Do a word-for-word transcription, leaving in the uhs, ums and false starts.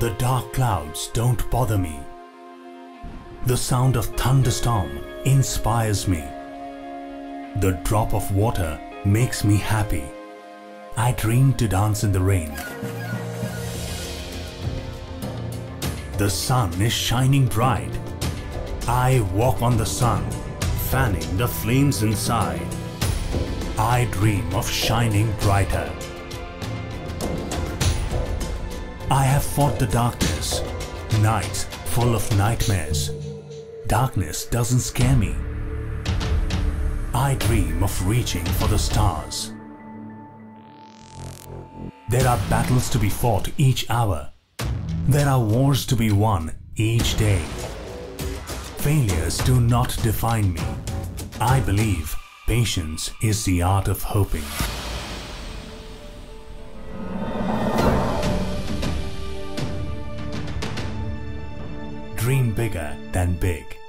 The dark clouds don't bother me. The sound of thunderstorm inspires me. The drop of water makes me happy. I dream to dance in the rain. The sun is shining bright. I walk on the sun, fanning the flames inside. I dream of shining brighter. I have fought the darkness, nights full of nightmares. Darkness doesn't scare me. I dream of reaching for the stars. There are battles to be fought each hour. There are wars to be won each day. Failures do not define me. I believe patience is the art of hoping. Dream bigger than big.